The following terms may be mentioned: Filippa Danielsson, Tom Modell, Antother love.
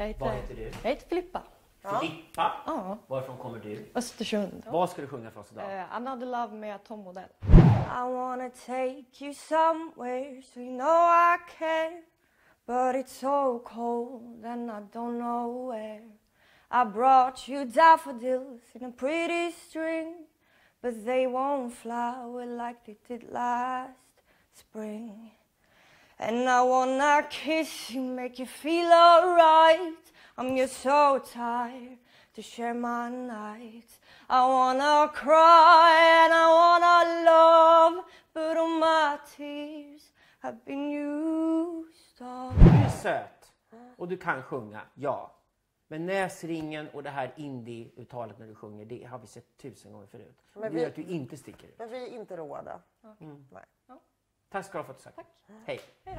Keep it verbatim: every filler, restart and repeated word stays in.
Jag heter... Vad heter du? Jag heter Filippa. Filippa? Ja. Varifrån kommer du? Östersund. Ja. Vad ska du sjunga för oss idag? Uh, Another Love med Tom Modell. I wanna take you somewhere so you know I care, but it's so cold and I don't know where. I brought you daffodils in a pretty string, but they won't flower like they did last spring. And I wanna kiss you, make you feel alright. I'm just so tired to share my nights. I wanna cry and I wanna love, but all my tears have been used up. Du är söt och du kan sjunga, ja. Men näsringen och det här indie-uttalet när du sjunger, det har vi sett tusen gånger förut. Men det vi, gör att du inte sticker ut. Men vi är inte råda. Okay. Mm. Nej. Ja. Tack ska du ha för att du sagt. Hej.